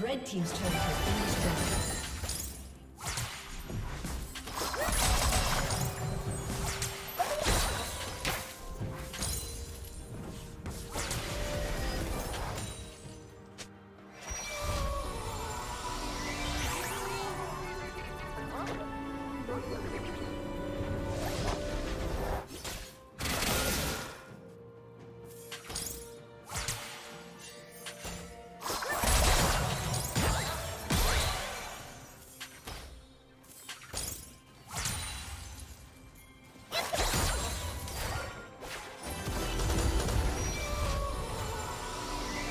Red team's turret has been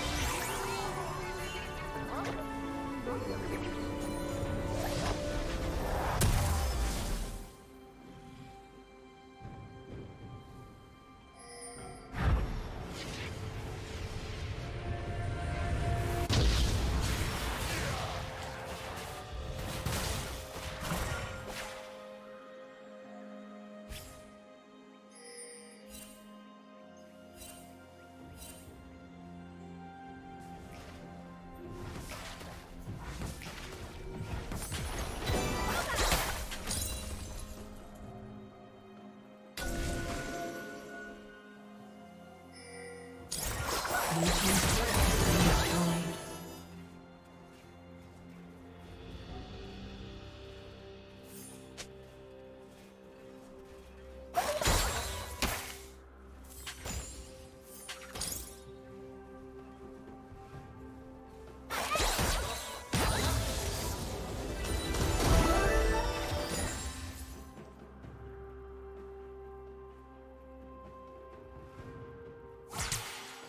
destroyed. Blue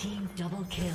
team double kill.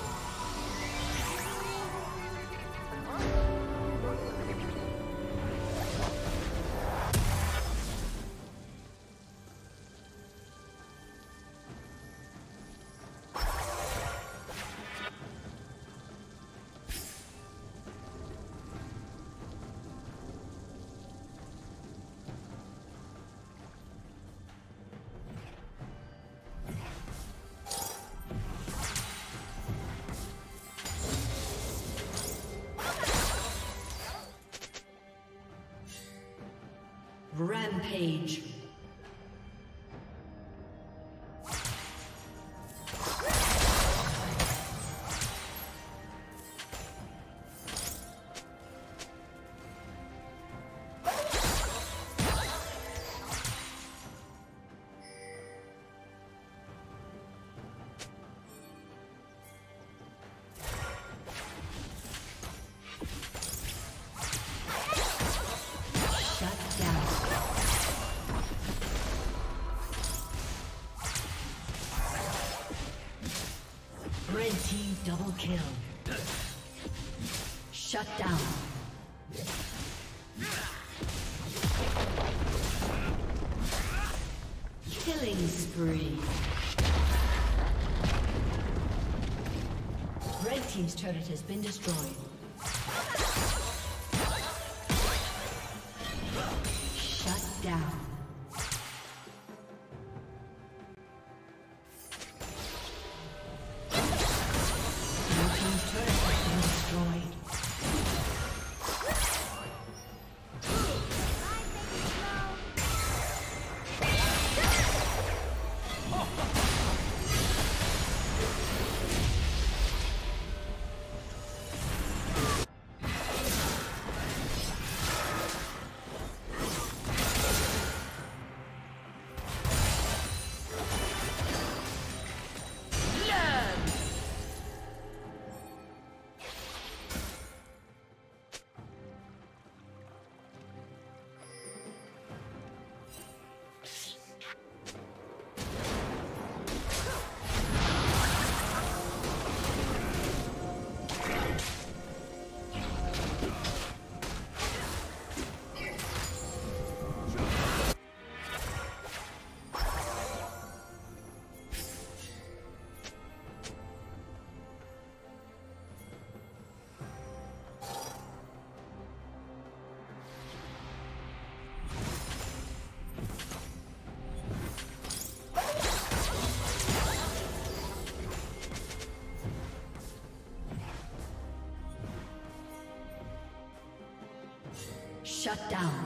Rampage. Double kill. Shut down. Killing spree. Red team's turret has been destroyed. Shut down. Shut down.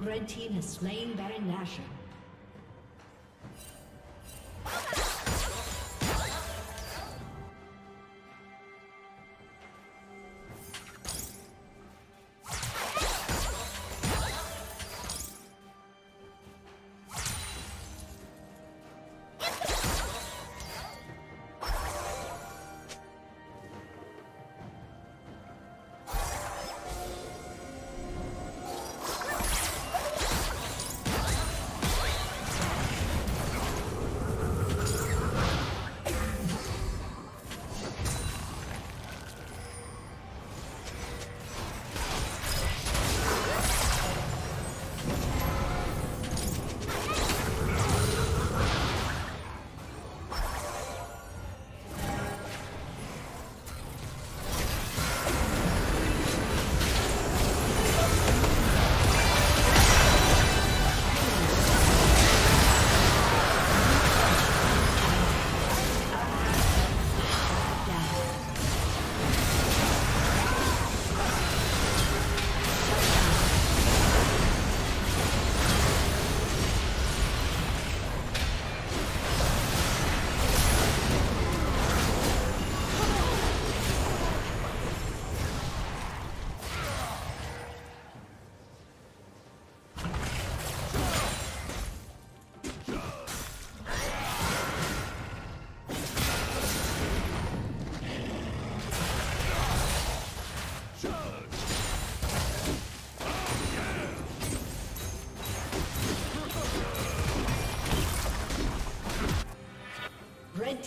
Red team has slain Baron Nashor.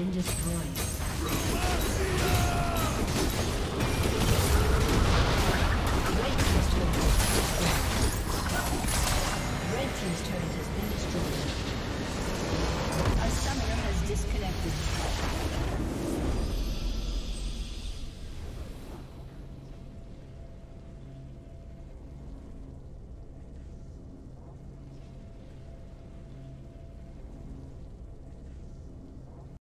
been destroyed.